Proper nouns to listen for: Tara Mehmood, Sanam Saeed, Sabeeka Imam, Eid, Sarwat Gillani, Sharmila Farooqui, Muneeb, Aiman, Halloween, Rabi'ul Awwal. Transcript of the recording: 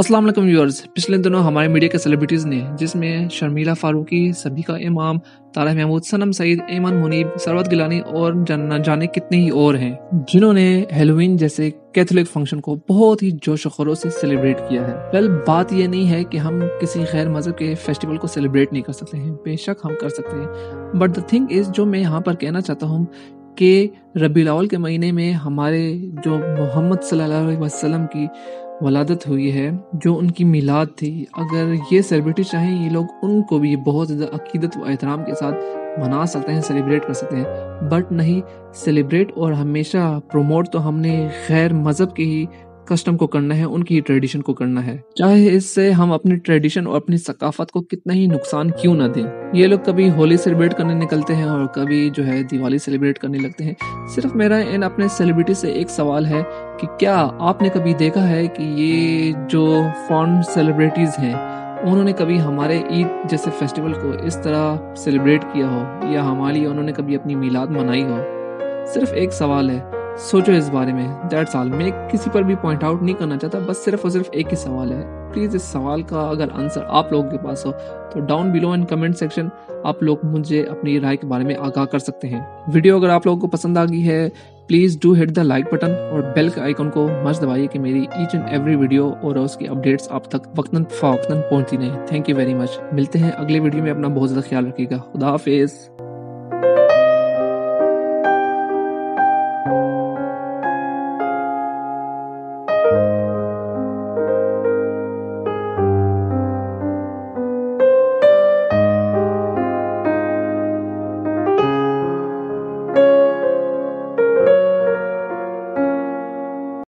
अस्सलाम वालेकुम व्यूअर्स। पिछले दिनों हमारे मीडिया के सेलिब्रिटीज़ ने, जिसमें शर्मिला फारूकी, सबीका इमाम, तारा महमूद, सनम सईद, ऐमन, मुनीब, सरवत गिलानी और न जाने कितने ही और हैं, जिन्होंने हेलोवीन जैसे कैथोलिक फंक्शन को बहुत ही जोश खरों से सेलिब्रेट किया है। वेल, बात यह नहीं है कि हम किसी गैर मजहब के फेस्टिवल को सेलिब्रेट नहीं कर सकते हैं, बेशक हम कर सकते हैं। बट द थिंग इज़, जो मैं यहाँ पर कहना चाहता हूँ कि रबीउल अव्वल के महीने में हमारे जो मोहम्मद सल्लल्लाहु अलैहि वसल्लम की वलादत हुई है, जो उनकी मिलाद थी, अगर ये सेलिब्रिटी चाहें, ये लोग उनको भी बहुत ज़्यादा अकीदत व एहतराम के साथ मना सकते हैं, सेलिब्रेट कर सकते हैं। बट नहीं, सेलिब्रेट और हमेशा प्रोमोट तो हमने गैर मज़हब के ही कस्टम को करना है, उनकी ट्रेडिशन को करना है, चाहे इससे हम अपने ट्रेडिशन और अपनी सकाफत को कितना ही नुकसान क्यों ना दें। ये लोग कभी होली सेलिब्रेट करने निकलते हैं और कभी जो है दिवाली सेलिब्रेट करने लगते हैं। सिर्फ मेरा इन अपने सेलिब्रिटी से एक सवाल है कि क्या आपने कभी देखा है कि ये जो फॉरेन सेलिब्रिटीज़ हैं, उन्होंने कभी हमारे ईद जैसे फेस्टिवल को इस तरह सेलिब्रेट किया हो, या हमारी उन्होंने कभी अपनी मिलाद मनाई हो? सिर्फ एक सवाल है, सोचो इस बारे में। That's all. मैं किसी पर भी पॉइंट आउट नहीं करना चाहता, बस सिर्फ और सिर्फ एक ही सवाल है। प्लीज़, इस सवाल का अगर आंसर आप लोगों के पास हो तो down below in comment section आप लोग मुझे अपनी राय के बारे में आगाह कर सकते हैं। वीडियो अगर आप लोगों को पसंद आ गई है, please do hit the like button और बेल के आइकन को मच दबाइए कि मेरी ईच एंड एवरी वीडियो और उसकी अपडेट्स आप तक वक्तन फवक्तन पहुँचती रहें। Thank you very much. मिलते हैं अगले वीडियो में। अपना बहुत ज़्यादा ख्याल रखिएगा। खुदा हाफिज़।